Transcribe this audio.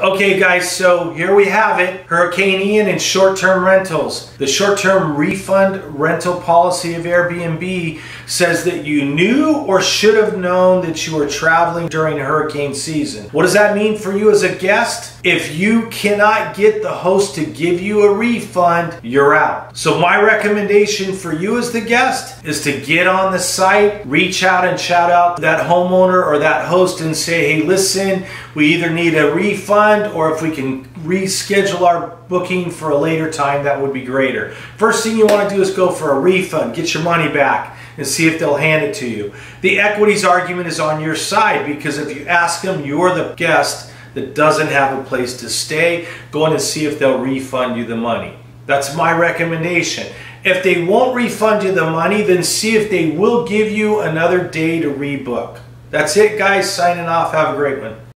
Okay guys, so here we have it, Hurricane Ian and short-term rentals. The short-term refund rental policy of Airbnb says that you knew or should have known that you were traveling during hurricane season. What does that mean for you as a guest? If you cannot get the host to give you a refund, you're out. So my recommendation for you as the guest is to get on the site, reach out and shout out that homeowner or that host and say, hey, listen, we either need a refund or if we can reschedule our booking for a later time, that would be greater. First thing you want to do is go for a refund, get your money back, and see if they'll hand it to you. The equities argument is on your side because if you ask them, you're the guest that doesn't have a place to stay. Go in and see if they'll refund you the money. That's my recommendation. If they won't refund you the money, then see if they will give you another day to rebook. That's it, guys. Signing off. Have a great one.